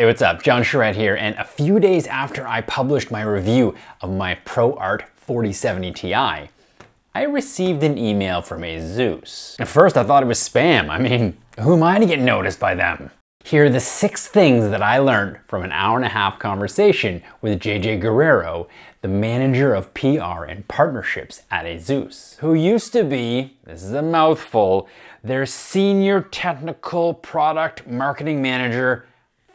Hey, what's up? John Charette here, and a few days after I published my review of my ProArt 4070 Ti, I received an email from ASUS. At first, I thought it was spam. I mean, who am I to get noticed by them? Here are the 6 things that I learned from an hour-and-a-half conversation with JJ Guerrero, the manager of PR and partnerships at ASUS, who used to be, this is a mouthful, their senior technical product marketing manager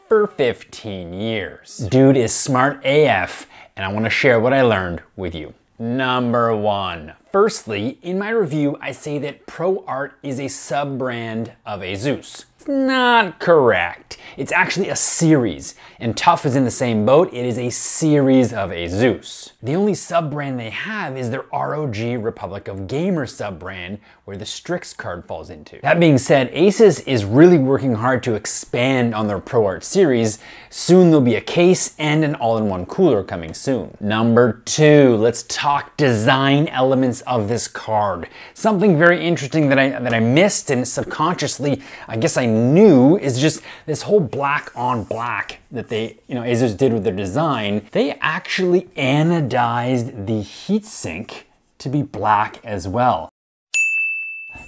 for 15 years. Dude is smart AF, and I want to share what I learned with you. Number 1. Firstly, in my review, I say that ProArt is a sub-brand of ASUS. It's not correct. It's actually a series, and TUF is in the same boat. It is a series of ASUS. The only sub-brand they have is their ROG Republic of Gamers sub-brand, where the Strix card falls into. That being said, ASUS is really working hard to expand on their ProArt series. Soon there'll be a case and an all-in-one cooler coming soon. Number 2, let's talk design elements of this card. Something very interesting that I missed, and subconsciously, I guess I knew, is just this whole black on black that they, ASUS did with their design. They actually anodized the heatsink to be black as well.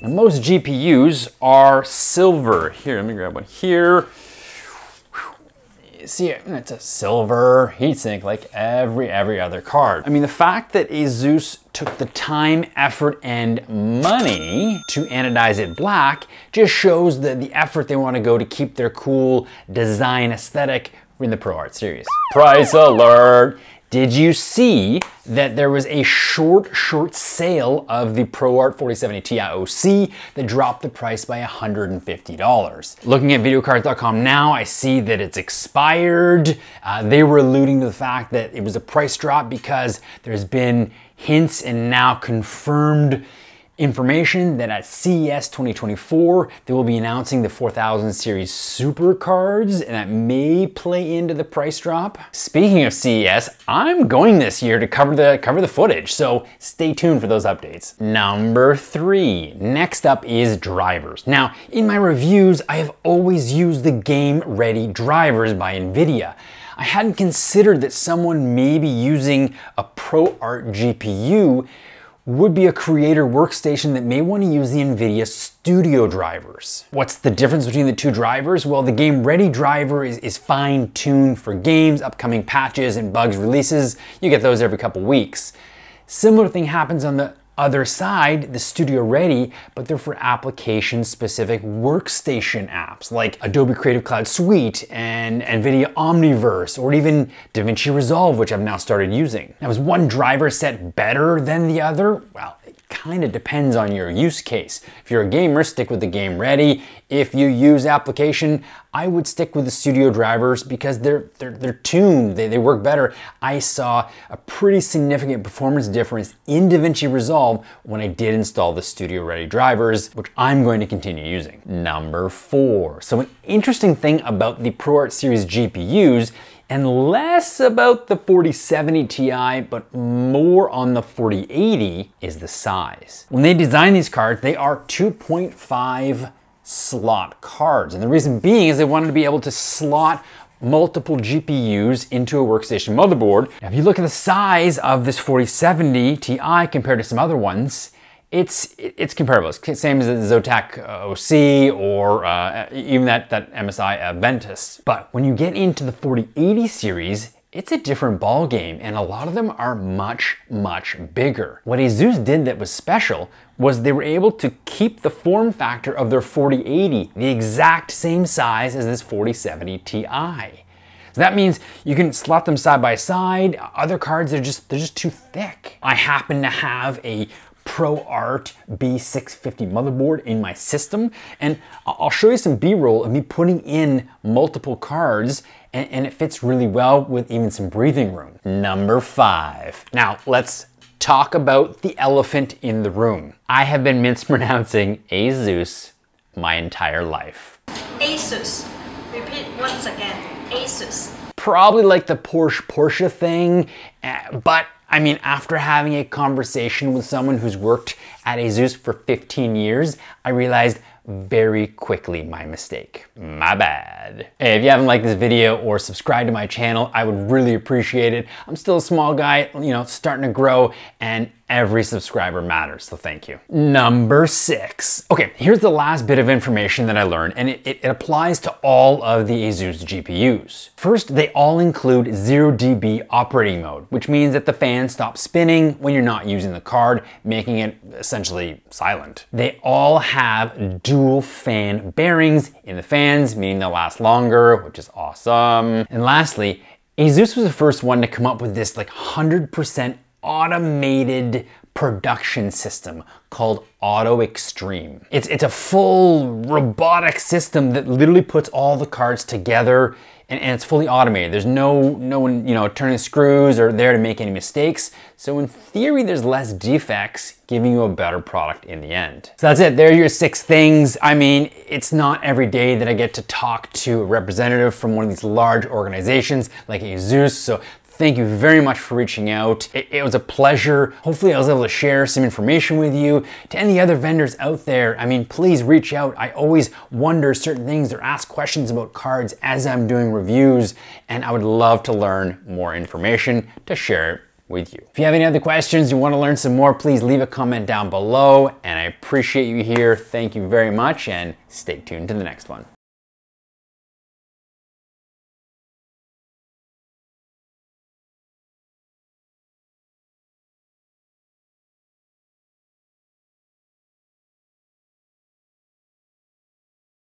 Now, most GPUs are silver. Here, let me grab one here. See, it's a silver heatsink like every other card. I mean, the fact that ASUS took the time, effort, and money to anodize it black just shows the effort they want to go to keep their cool design aesthetic in the ProArt series. Price alert! Did you see that there was a short sale of the ProArt 4070 Ti OC that dropped the price by $150? Looking at videocards.com now, I see that it's expired. They were alluding to the fact that it was a price drop because there's been hints and now confirmed information that at CES 2024, they will be announcing the 4000 series super cards, and that may play into the price drop. Speaking of CES, I'm going this year to cover the footage, so stay tuned for those updates. Number 3, next up is drivers. Now, in my reviews, I have always used the Game Ready drivers by NVIDIA. I hadn't considered that someone maybe using a ProArt GPU would be a creator workstation that may want to use the NVIDIA Studio drivers. What's the difference between the two drivers? Well, the Game Ready driver is fine-tuned for games, upcoming patches, and bugs releases. You get those every couple weeks. Similar thing happens on the other side, the Studio Ready, but they're for application-specific workstation apps like Adobe Creative Cloud Suite and NVIDIA Omniverse, or even DaVinci Resolve, which I've now started using. Now, is one driver set better than the other? Well, it kind of depends on your use case. If you're a gamer, stick with the Game Ready. If you use application, I would stick with the Studio drivers because they're tuned, they work better. I saw a pretty significant performance difference in DaVinci Resolve when I did install the Studio Ready drivers, which I'm going to continue using. Number 4, so an interesting thing about the ProArt series GPUs, and less about the 4070 Ti, but more on the 4080, is the size. When they design these cards, they are 2.5 slot cards. And the reason being is they wanted to be able to slot multiple GPUs into a workstation motherboard. Now, if you look at the size of this 4070 Ti compared to some other ones, it's comparable. It's same as the Zotac OC or even that MSI Ventus. But when you get into the 4080 series, it's a different ball game, and a lot of them are much bigger. What ASUS did that was special was they were able to keep the form factor of their 4080 the exact same size as this 4070 Ti. That means you can slot them side by side. Other cards, they're just too thick. I happen to have a ProArt B650 motherboard in my system, and I'll show you some B-roll of me putting in multiple cards, and it fits really well with even some breathing room. Number 5. Now, let's talk about the elephant in the room. I have been mispronouncing ASUS my entire life. ASUS. Repeat once again. ASUS. Probably like the Porsche thing, but I mean, after having a conversation with someone who's worked at ASUS for 15 years, I realized very quickly. My mistake, my bad. Hey, if you haven't liked this video or subscribed to my channel, I would really appreciate it. I'm still a small guy, you know, starting to grow, and every subscriber matters, so thank you. Number 6. Okay, here's the last bit of information that I learned, and it applies to all of the ASUS GPUs. First, they all include 0 dB operating mode, which means that the fan stops spinning when you're not using the card, making it essentially silent. They all have dual fan bearings in the fans, meaning they'll last longer, which is awesome. And lastly, ASUS was the first one to come up with this like 100% automated production system called Auto Extreme. It's a full robotic system that literally puts all the cards together, and it's fully automated. There's no one, you know, turning screws or there to make any mistakes. So in theory, there's less defects, giving you a better product in the end. So that's it. There are your 6 things. I mean, it's not every day that I get to talk to a representative from one of these large organizations like ASUS. So thank you very much for reaching out. It was a pleasure. Hopefully I was able to share some information with you. To any other vendors out there, I mean, please reach out. I always wonder certain things or ask questions about cards as I'm doing reviews, and I would love to learn more information to share it with you. If you have any other questions, you want to learn some more, please leave a comment down below, and I appreciate you here. Thank you very much, and stay tuned to the next one.